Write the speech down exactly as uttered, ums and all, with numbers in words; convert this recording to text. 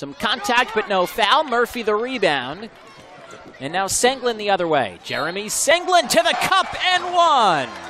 Some contact, but no foul. Murphy the rebound. And now Senglin the other way. Jeremy Senglin to the cup and one.